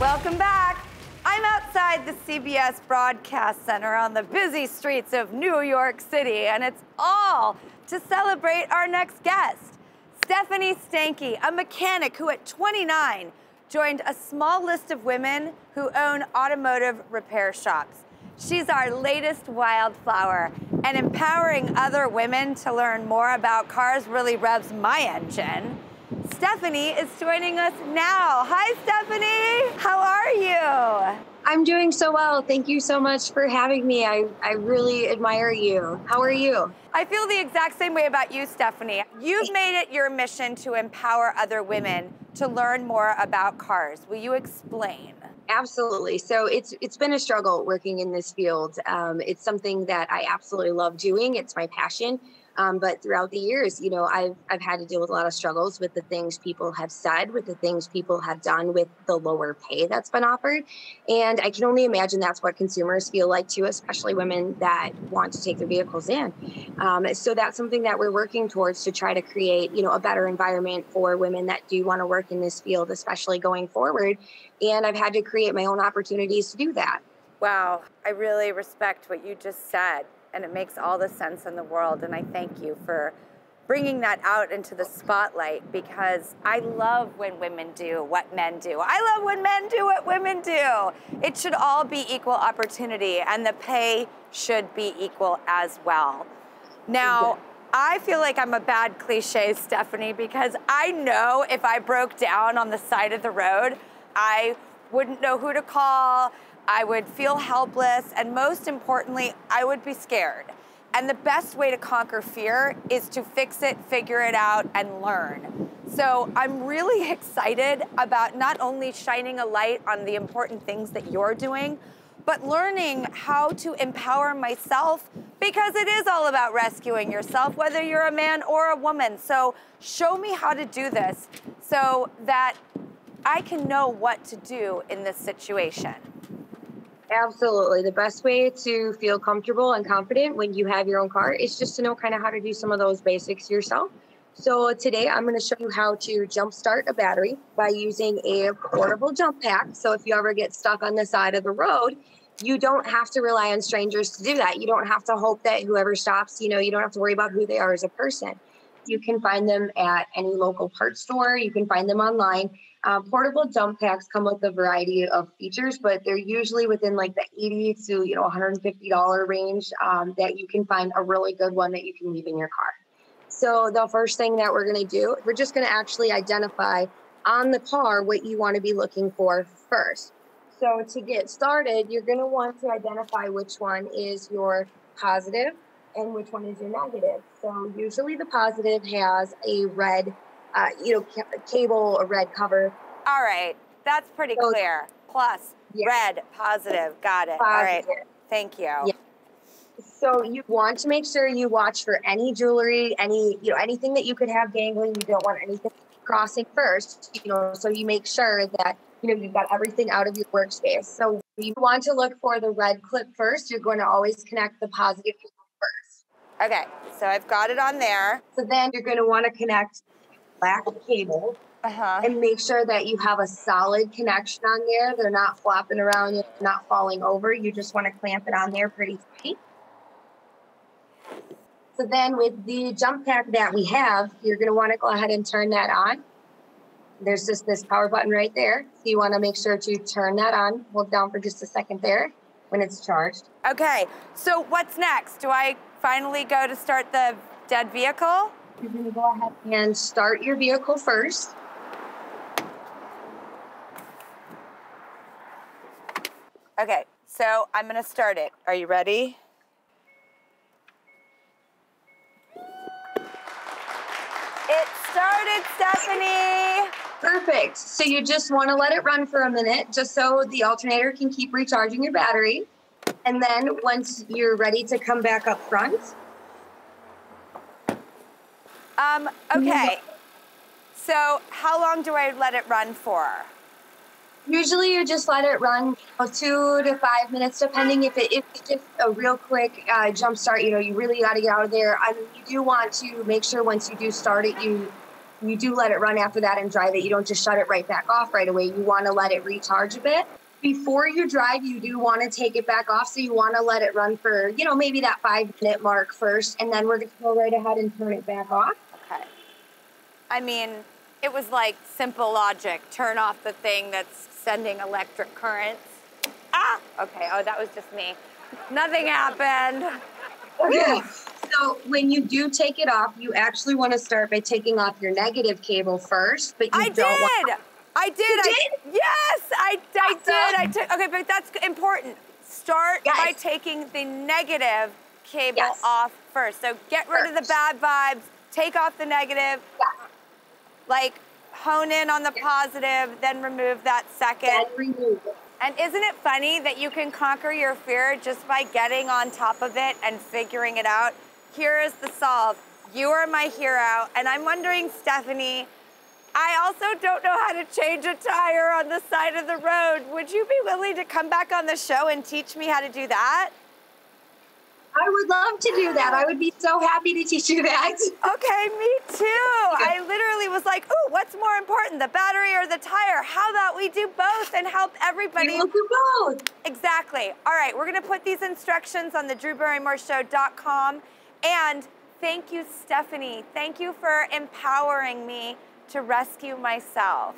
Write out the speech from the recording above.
Welcome back. I'm outside the CBS Broadcast Center on the busy streets of New York City, and it's all to celebrate our next guest, Stephanie Stanke, a mechanic who at 29 joined a small list of women who own automotive repair shops. She's our latest Wildflower, and empowering other women to learn more about cars really revs my engine. Stephanie is joining us now. Hi, Stephanie. How are you? I'm doing so well. Thank you so much for having me. I really admire you. How are you? I feel the exact same way about you, Stephanie. You've made it your mission to empower other women to learn more about cars. Will you explain? Absolutely. So it's been a struggle working in this field. It's something that I absolutely love doing. It's my passion. But throughout the years, you know, I've had to deal with a lot of struggles with the things people have said, with the things people have done, with the lower pay that's been offered. And I can only imagine that's what consumers feel like too, especially women that want to take their vehicles in. So that's something that we're working towards to try to create, you know, a better environment for women that do want to work in this field, especially going forward. And I've had to create my own opportunities to do that. Wow. I really respect what you just said. And it makes all the sense in the world. And I thank you for bringing that out into the spotlight, because I love when women do what men do. I love when men do what women do. It should all be equal opportunity, and the pay should be equal as well. Now, I feel like I'm a bad cliche, Stephanie, because I know if I broke down on the side of the road, I wouldn't know who to call. I would feel helpless, and most importantly, I would be scared. And the best way to conquer fear is to fix it, figure it out, and learn. So I'm really excited about not only shining a light on the important things that you're doing, but learning how to empower myself, because it is all about rescuing yourself, whether you're a man or a woman. So show me how to do this so that I can know what to do in this situation. Absolutely. The best way to feel comfortable and confident when you have your own car is just to know kind of how to do some of those basics yourself. So today I'm going to show you how to jumpstart a battery by using a portable jump pack. So if you ever get stuck on the side of the road, you don't have to rely on strangers to do that. You don't have to hope that whoever stops, you know, you don't have to worry about who they are as a person. You can find them at any local part store. You can find them online. Portable jump packs come with a variety of features, but they're usually within like the $80 to $150 range that you can find a really good one that you can leave in your car. So the first thing that we're going to do, we're just going to actually identify on the car what you want to be looking for first. So to get started, you're going to want to identify which one is your positive and which one is your negative. So usually the positive has a red cable, a red cover. All right, that's pretty clear. Plus, yeah. Red, positive, got it. Positive. All right, thank you. Yeah. So you want to make sure you watch for any jewelry, any anything that you could have dangling. You don't want anything crossing first, so you make sure that you've got everything out of your workspace. So you want to look for the red clip first. You're going to always connect the positive first. Okay, so I've got it on there. So then you're going to want to connect black cable and make sure that you have a solid connection on there. They're not flopping around, they're not falling over. You just want to clamp it on there pretty tight. So then with the jump pack that we have, you're going to want to go ahead and turn that on. There's just this power button right there. So you want to make sure to turn that on. Hold down for just a second there when it's charged. Okay, so what's next? Do I finally go to start the dead vehicle? You're going to go ahead and start your vehicle first. Okay, so I'm going to start it. Are you ready? It started, Stephanie! Perfect. So you just want to let it run for a minute, just so the alternator can keep recharging your battery. And then once you're ready to come back up front, okay, so how long do I let it run for? Usually you just let it run 2 to 5 minutes, depending if it's just a real quick jump start, you really got to get out of there. I mean, you do want to make sure once you do start it, you you do let it run after that and dry that. You don't just shut it right back off right away. You want to let it recharge a bit. Before you drive, you do want to take it back off. So you want to let it run for, you know, maybe that 5-minute mark first, and then we're going to go right ahead and turn it back off. Okay. I mean, it was like simple logic. Turn off the thing that's sending electric currents. Ah! Okay, oh, that was just me. Nothing happened. Okay. So when you do take it off, you actually want to start by taking off your negative cable first, but you don't want to. I did. Yes, I did. Okay, but that's important. Start by taking the negative cable off first. So get rid of the bad vibes, take off the negative, like hone in on the positive, then remove that second. Then remove it. And isn't it funny that you can conquer your fear just by getting on top of it and figuring it out? Here is the solve. You are my hero. And I'm wondering, Stephanie, I also don't know how to change a tire on the side of the road. Would you be willing to come back on the show and teach me how to do that? I would love to do that. I would be so happy to teach you that. Okay, me too. I literally was like, ooh, what's more important, the battery or the tire? How about we do both and help everybody? We will do both. Exactly. All right, we're going to put these instructions on the DrewBarrymoreShow.com. And thank you, Stephanie. Thank you for empowering me to rescue myself.